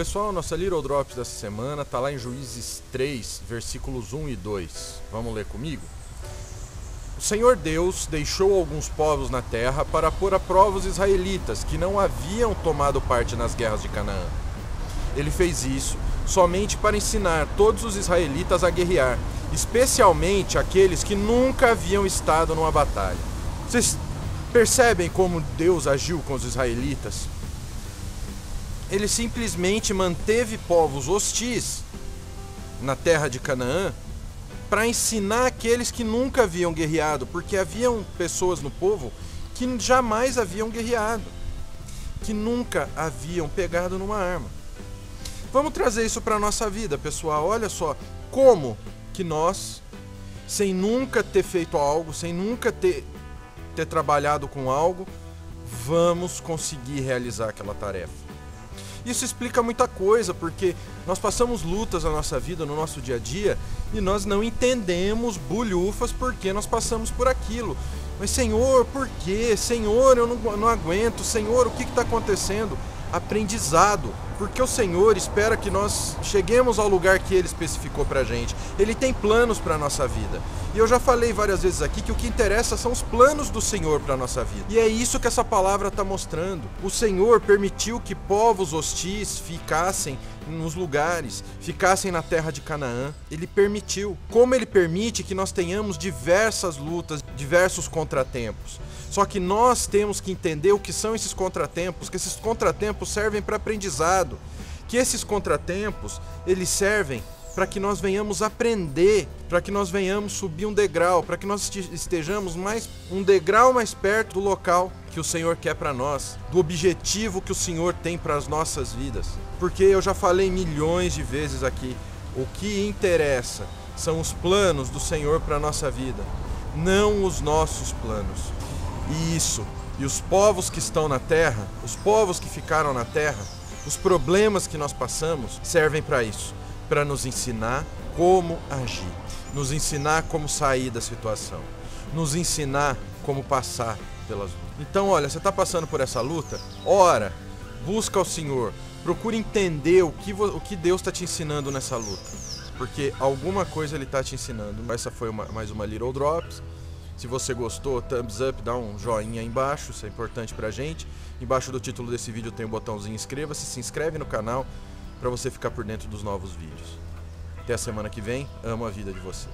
Pessoal, nossa Little Drops dessa semana está lá em Juízes 3, versículos 1 e 2. Vamos ler comigo? O Senhor Deus deixou alguns povos na terra para pôr à prova os israelitas, que não haviam tomado parte nas guerras de Canaã. Ele fez isso somente para ensinar todos os israelitas a guerrear, especialmente aqueles que nunca haviam estado numa batalha. Vocês percebem como Deus agiu com os israelitas? Ele simplesmente manteve povos hostis na terra de Canaã para ensinar aqueles que nunca haviam guerreado, porque haviam pessoas no povo que jamais haviam guerreado, que nunca haviam pegado numa arma. Vamos trazer isso para a nossa vida, pessoal. Olha só como que nós, sem nunca ter feito algo, sem nunca ter trabalhado com algo, vamos conseguir realizar aquela tarefa. Isso explica muita coisa, porque nós passamos lutas na nossa vida, no nosso dia a dia, e nós não entendemos bulhufas porque nós passamos por aquilo. Mas Senhor, por quê? Senhor, eu não aguento. Senhor, o que está acontecendo? Aprendizado, porque o Senhor espera que nós cheguemos ao lugar que Ele especificou para a gente. Ele tem planos para a nossa vida. E eu já falei várias vezes aqui que o que interessa são os planos do Senhor para a nossa vida. E é isso que essa palavra está mostrando. O Senhor permitiu que povos hostis ficassem nos lugares, ficassem na terra de Canaã. Ele permitiu. Como Ele permite que nós tenhamos diversas lutas, diversos contratempos. Só que nós temos que entender o que são esses contratempos, que esses contratempos servem para aprendizado, que esses contratempos, eles servem para que nós venhamos aprender, para que nós venhamos subir um degrau, para que nós estejamos mais um degrau mais perto do local que o Senhor quer para nós, do objetivo que o Senhor tem para as nossas vidas. Porque eu já falei milhões de vezes aqui, o que interessa são os planos do Senhor para a nossa vida, não os nossos planos. E os povos que estão na terra, os povos que ficaram na terra, os problemas que nós passamos servem para isso, para nos ensinar como agir, nos ensinar como sair da situação, nos ensinar como passar pelas lutas. Então, olha, você está passando por essa luta? Ora, busca o Senhor, procura entender o que Deus está te ensinando nessa luta, porque alguma coisa Ele está te ensinando. Essa foi mais uma Little Drops. Se você gostou, thumbs up, dá um joinha aí embaixo, isso é importante pra gente. Embaixo do título desse vídeo tem um botãozinho inscreva-se, se inscreve no canal pra você ficar por dentro dos novos vídeos. Até a semana que vem, amo a vida de você.